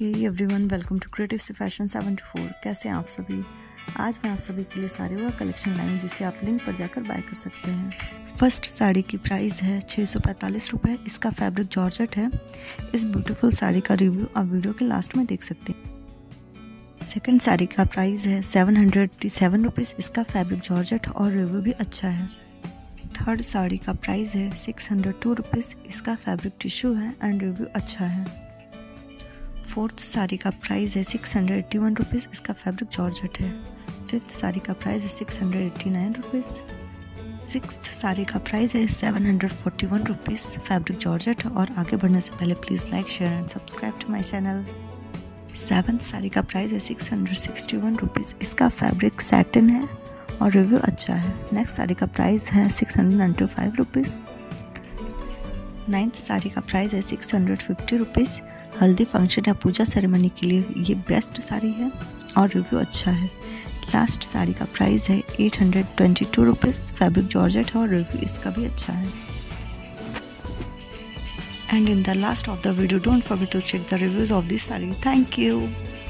Hey everyone, welcome to creative से fashion 74। कैसे हैं आप सभी? आज मैं आप सभी के लिए सारे वह कलेक्शन लाई जिसे आप लिंक पर जाकर बाय कर सकते हैं। फर्स्ट साड़ी की प्राइस है 645 रुपये। इसका फैब्रिक जॉर्जेट है। इस ब्यूटीफुल साड़ी का रिव्यू आप वीडियो के लास्ट में देख सकते हैं। सेकंड साड़ी का प्राइस है 737 रुपीज़। इसका फैब्रिक जॉर्जेट और रिव्यू भी अच्छा है। थर्ड साड़ी का प्राइस है 602 रुपीज़। इसका फैब्रिक टिश्यू है एंड रिव्यू अच्छा है। फोर्थ साड़ी का प्राइस है 681 रुपीज़। इसका फैब्रिक जॉर्जेट है। फिफ्थ साड़ी का प्राइस है 689 रुपीज़। सिक्स्थ साड़ी का प्राइस है 741 रुपीज़। Fabric georgette. और आगे बढ़ने से पहले please like, share and subscribe to my channel. Seventh sari का प्राइस है 661 रुपीज़। इसका फैब्रिक सैटिन है और रिव्यू अच्छा है। नेक्स्ट साड़ी का प्राइस है 695 रुपीज़। नाइन्थ साड़ी का प्राइस है 650 रुपीज़। हल्दी फंक्शन या पूजा सेरेमनी के लिए ये बेस्ट साड़ी है और रिव्यू अच्छा है। लास्ट साड़ी का प्राइस है 822 रुपीज़। फैब्रिक जॉर्जेट है और रिव्यू इसका भी अच्छा है। And in the last of the video, don't forget to check the reviews of this sari. Thank you.